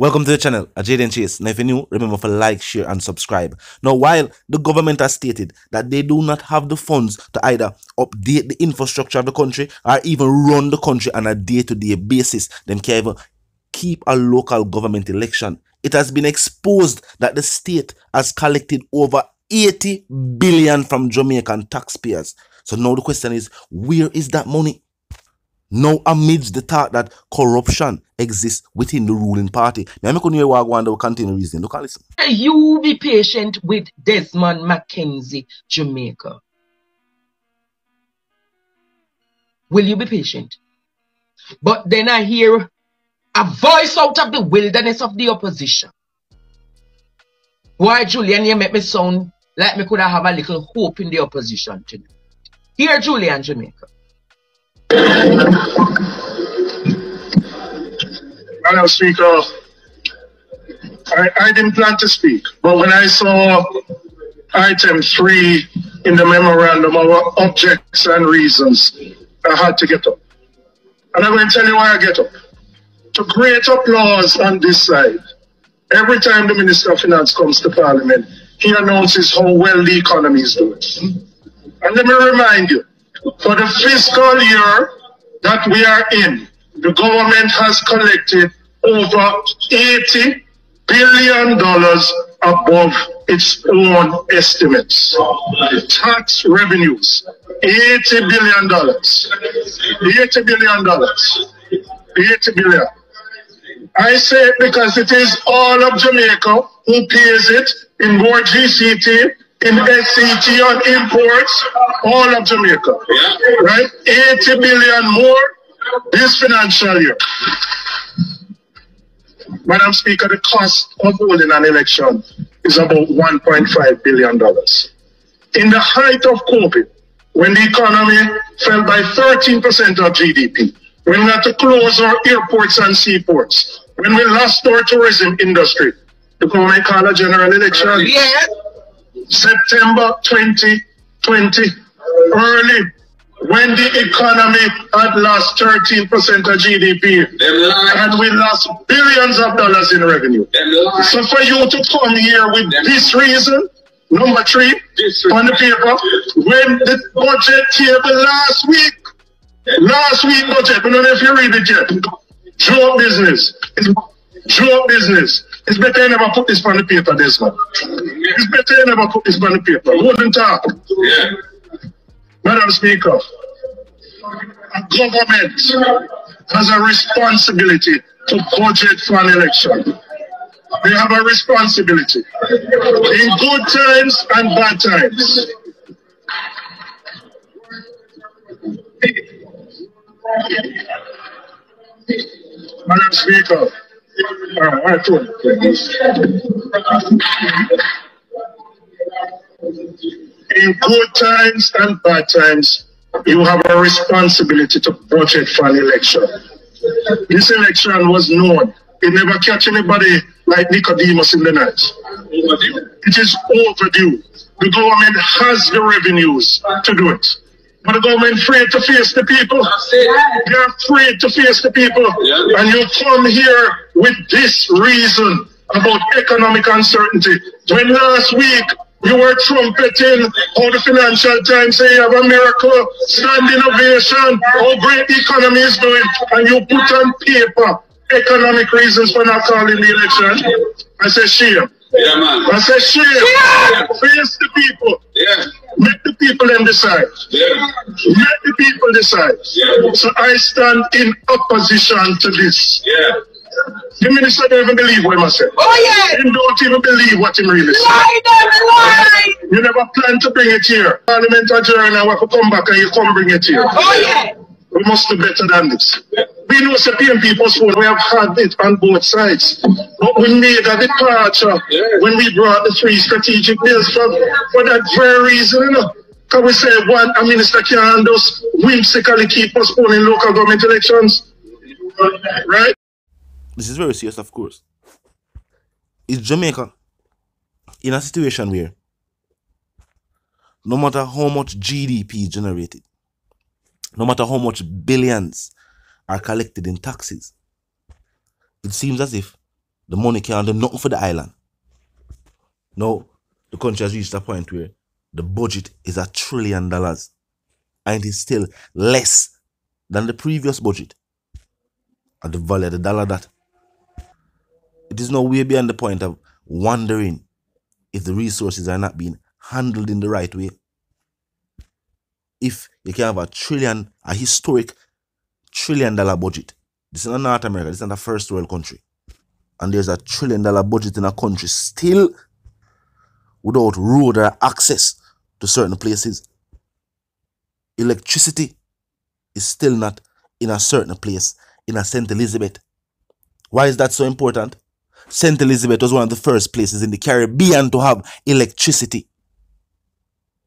Welcome to the channel, Jayden Chase. Now if you're new, remember to like, share and subscribe. Now while the government has stated that they do not have the funds to either update the infrastructure of the country or even run the country on a day-to-day basis, them can even keep a local government election. It has been exposed that the state has collected over 80 billion from Jamaican taxpayers. So now the question is, where is that money? Now, amidst the thought that corruption exists within the ruling party. Now, I'm going to continue reasoning. Look, listen. You be patient with Desmond Mackenzie, Jamaica. Will you be patient? But then I hear a voice out of the wilderness of the opposition. Why, Julian, you make me sound like me could have a little hope in the opposition tonight. Here, Julian, Jamaica. Madam Speaker, I didn't plan to speak, but when I saw item 3 in the memorandum of objects and reasons, I had to get up. And I'm going to tell you why I get up. To create applause on this side. Every time the Minister of Finance comes to Parliament, he announces how well the economy is doing. And let me remind you, for the fiscal year that we are in, the government has collected over $80 billion above its own estimates. Tax revenues, $80 billion. $80 billion. $80 billion. I say it because it is all of Jamaica who pays it in more GCT, in SCT on imports, all of Jamaica, right? 80 billion more this financial year. Madam Speaker, the cost of holding an election is about $1.5 billion. In the height of COVID, when the economy fell by 13% of GDP, when we had to close our airports and seaports, when we lost our tourism industry, the government called a general election. Yeah. September 2020, early, when the economy had lost 13% of GDP and we lost billions of dollars in revenue. So for you to come here with this reason, number 3 on the paper, when the budget table last week budget, we don't know if you read it yet, joke business, joke business. It's better you never put this on the paper, this one. It's better you never put this on the paper. Wouldn't talk. Yeah. Madam Speaker, a government has a responsibility to budget for an election. They have a responsibility. In good times and bad times. Madam Speaker, in good times and bad times, you have a responsibility to budget for an election. This election was known. It never catch anybody like Nicodemus in the night. It is overdue. The government has the revenues to do it. But the government afraid to face the people. They're afraid to face the people. And you come here with this reason about economic uncertainty. When last week you were trumpeting how the Financial Times say you have a miracle, standing ovation, how great the economy is doing, and you put on paper economic reasons for not calling the election. I say shame. Yeah, man. I say shame. Yeah. Face the people. Yeah. Let the people then decide. Yeah. Let the people decide. Yeah. So I stand in opposition to this. Yeah. The minister don't even believe what he must say. Oh yeah. Him don't even believe what he really said. Why? You never plan to bring it here. Parliament adjourned and we have to come back and you come bring it here. Oh yeah. We must do better than this. Yeah. We know the PNP postponed. We have had it on both sides. But we made a departure when we brought the 3 strategic bills for that very reason. You know? Can we say one, a minister can't just whimsically keep postponing local government elections? Right? This is very serious, of course. Is Jamaica in a situation where no matter how much GDP is generated, no matter how much billions are collected in taxes, it seems as if The money can't do nothing for the island. Now, the country has reached a point where the budget is $1 trillion. And it is still less than the previous budget. At the value of the dollar that. It is now way beyond the point of wondering if the resources are not being handled in the right way. If you can have a historic $1 trillion budget. This is not North America, this is not a first world country. And there's $1 trillion budget in a country still without road or access to certain places. Electricity is still not in a certain place, in a St. Elizabeth. Why is that so important? St. Elizabeth was one of the first places in the Caribbean to have electricity.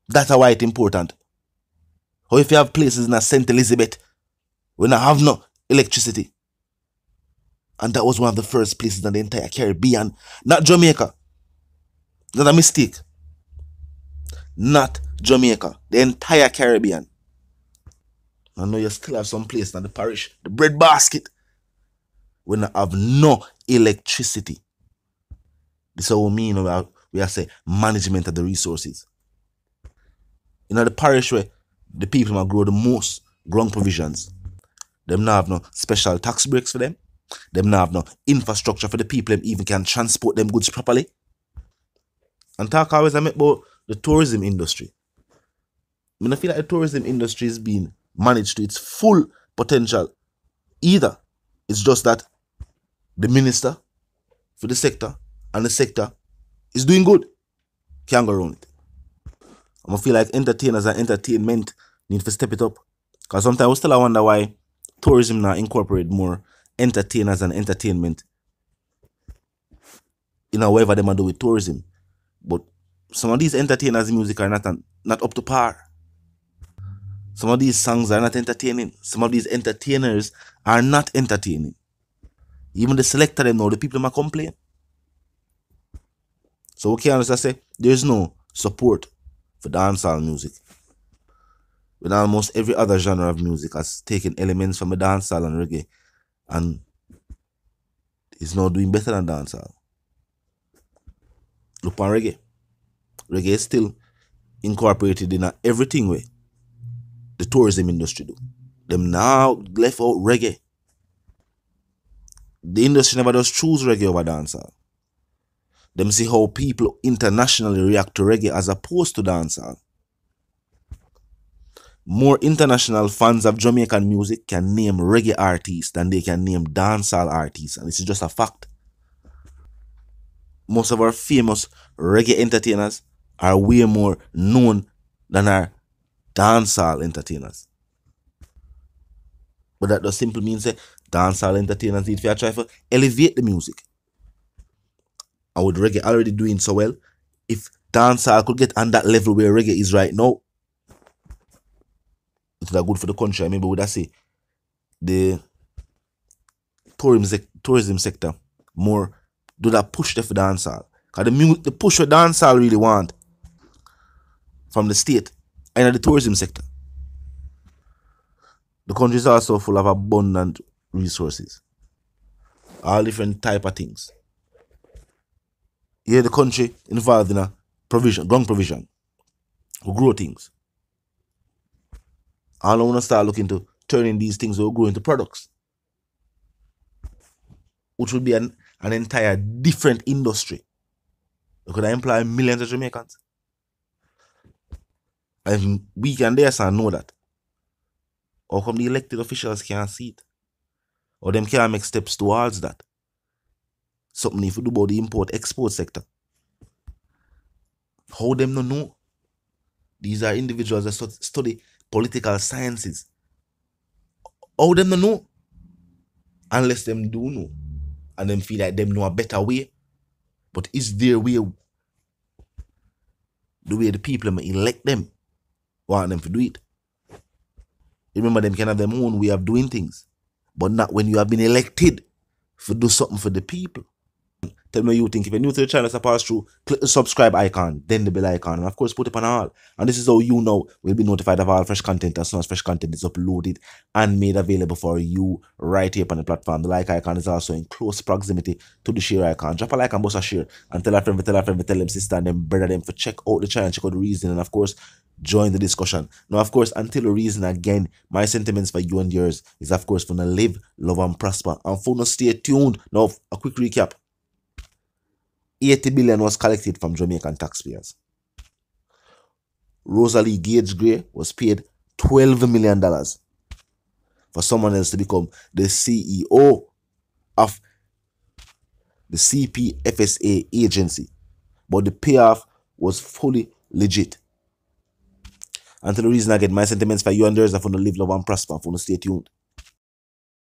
That's why it's important. Or if you have places in a St. Elizabeth, we don't have no electricity. And that was one of the first places in the entire Caribbean. Not Jamaica. Not a mistake. Not Jamaica. The entire Caribbean. I know you still have some place in the parish, the bread basket, we don't have no electricity. This is what we mean about, we are saying, management of the resources. You know, the parish where the people might grow the most ground provisions, them not have no special tax breaks for them. Them not have no infrastructure for the people, them even can transport them goods properly. And talk always I make about the tourism industry. I mean, I feel like the tourism industry is being managed to its full potential either. It's just that the minister for the sector and the sector is doing good. Can't go around it. I feel like entertainers and entertainment need to step it up. Because sometimes we still wonder why tourism now incorporate more entertainers and entertainment. You know, whatever they might do with tourism. But some of these entertainers' music are not up to par. Some of these songs are not entertaining. Some of these entertainers are not entertaining. Even the selector them now, the people might complain. So we can't just say there's no support for dancehall music. When almost every other genre of music has taken elements from the dancehall and reggae and is now doing better than dancehall. Look on reggae. Reggae is still incorporated in everything way. The tourism industry do. Them now left out reggae. The industry never does choose reggae over dancehall. Them see how people internationally react to reggae as opposed to dancehall. More international fans of Jamaican music can name reggae artists than they can name dancehall artists, and this is just a fact. Most of our famous reggae entertainers are way more known than our dancehall entertainers. But that does simply mean that dancehall entertainers need to try to elevate the music. And with reggae already doing so well, if dancehall could get on that level where reggae is right now, it's that good for the country. I mean, would I say the tourism sector more do that push there for dancehall? Because the push for dancehall really want from the state and the tourism sector. The country is also full of abundant resources. All different type of things. Here the country involved in a provision, ground provision. We grow things. I don't want to start looking to turning these things we grow into products. Which would be an entire different industry. We could employ millions of Jamaicans. And we can there and know that. How come the elected officials can't see it? Or them can't make steps towards that? Something if you do about the import-export sector. How them no know? These are individuals that study political sciences. How them no know? Unless them do know. And them feel like them know a better way. But is their way the way the people elect them? Want them to do it. Remember, them can have their own way of doing things, but not when you have been elected to do something for the people. Tell me what you think. If you're new to the channel, it's a pass through. Click the subscribe icon, then the bell icon, and of course put it on all. And this is how you know we'll be notified of all fresh content as soon as fresh content is uploaded and made available for you right here on the platform. The like icon is also in close proximity to the share icon. Drop a like and bust a share and tell a friend, tell them sister and them brother them for check out the channel, check out the reason, and of course join the discussion. Now, of course, until the reason again, my sentiments for you and yours is, of course, for to live, love, and prosper. And for now, stay tuned. Now, a quick recap. 80 billion was collected from Jamaican taxpayers. Rosalie Gage Gray was paid $12 million for someone else to become the CEO of the CPFSA agency. But the payoff was fully legit. Until the reason I get my sentiments for you and yours, I want to live, love, and prosper. I want to stay tuned.